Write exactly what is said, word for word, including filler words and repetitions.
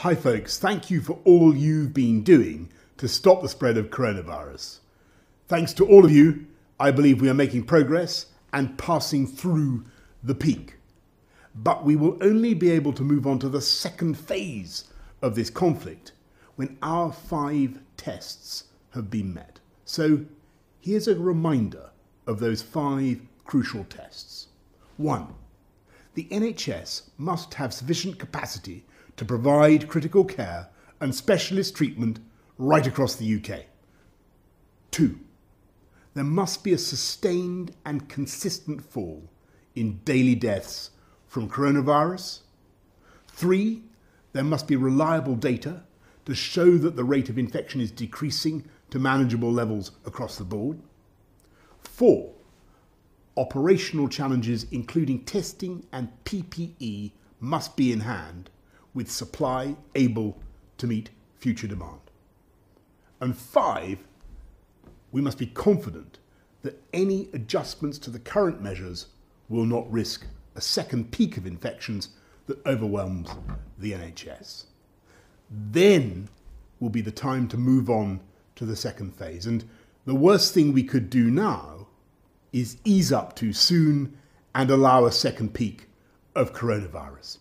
Hi folks, thank you for all you've been doing to stop the spread of coronavirus. Thanks to all of you, I believe we are making progress and passing through the peak. But we will only be able to move on to the second phase of this conflict when our five tests have been met. So here's a reminder of those five crucial tests. One, the N H S must have sufficient capacity to provide critical care and specialist treatment right across the U K. Two, there must be a sustained and consistent fall in daily deaths from coronavirus. Three, there must be reliable data to show that the rate of infection is decreasing to manageable levels across the board. Four, operational challenges including testing and P P E must be in hand, with supply able to meet future demand. And five, we must be confident that any adjustments to the current measures will not risk a second peak of infections that overwhelms the N H S. Then will be the time to move on to the second phase. And the worst thing we could do now is ease up too soon and allow a second peak of coronavirus.